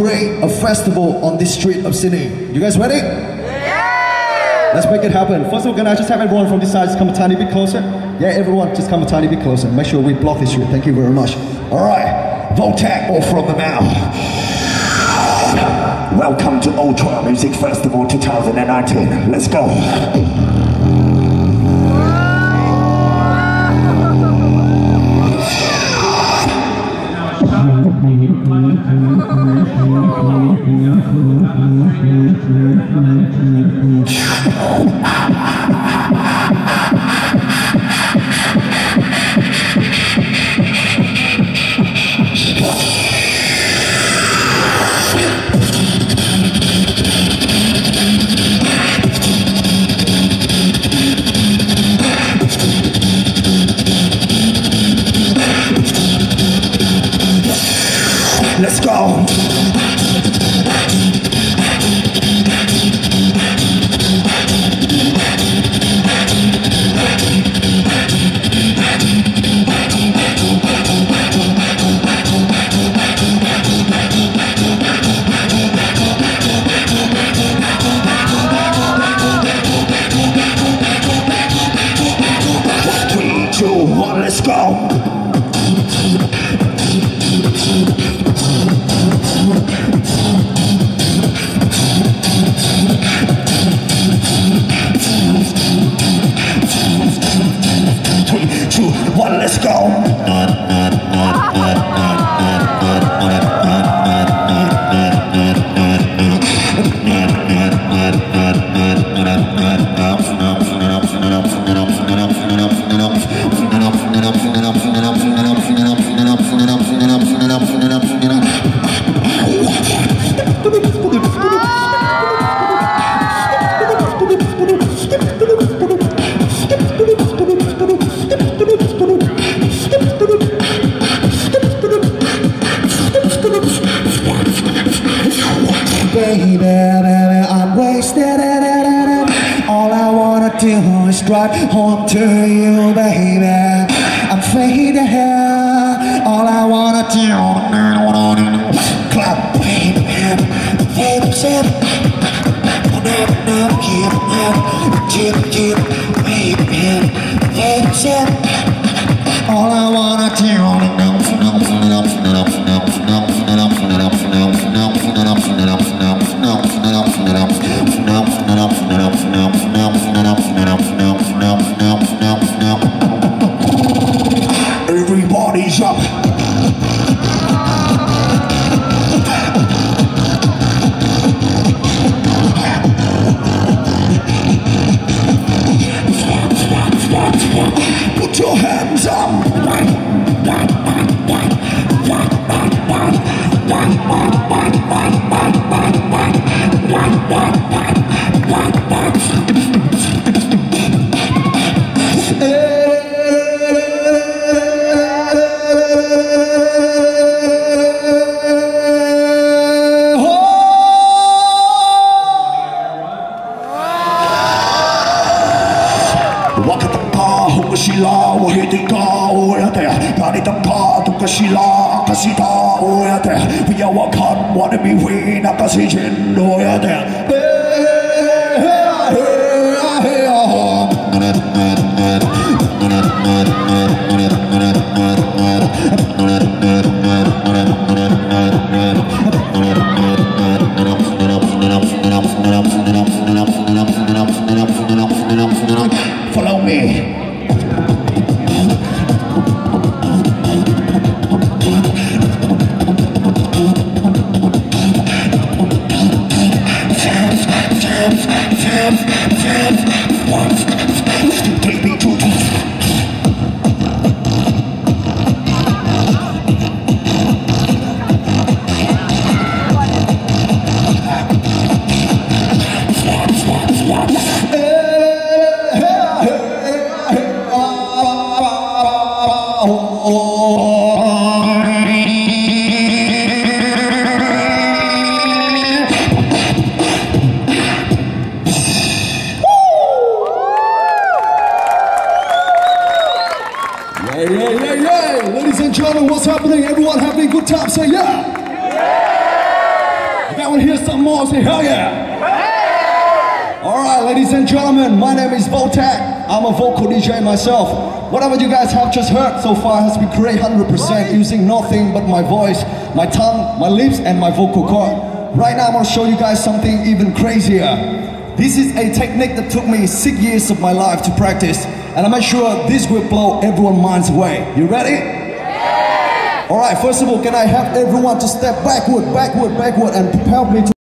create a festival on this street of Sydney. You guys ready? Yeah! Let's make it happen. First of all, can I just have everyone from this side just come a tiny bit closer? Yeah, everyone, just come a tiny bit closer. Make sure we block this street. Thank you very much. All right, Voltak or from the mouth. Welcome to Old Trial Music Festival 2019. Let's go. Let's go! Let's go! Let's go. Baby, I'm wasted. All I wanna do is drive home to you, baby. I'm faded. All I wanna do, clap, baby. All I wanna do. Everybody's up. Put your hands up. Follow me. I want to hear some more. Say hell yeah! Hey! Alright, ladies and gentlemen, my name is Voltak. I'm a vocal DJ myself. Whatever you guys have just heard so far has been created 100% using nothing but my voice, my tongue, my lips and my vocal cord. Right now I'm going to show you guys something even crazier. This is a technique that took me 6 years of my life to practice, and I'm sure this will blow everyone's minds away. You ready? Yeah! Alright, first of all, can I have everyone to step backward, and propel me to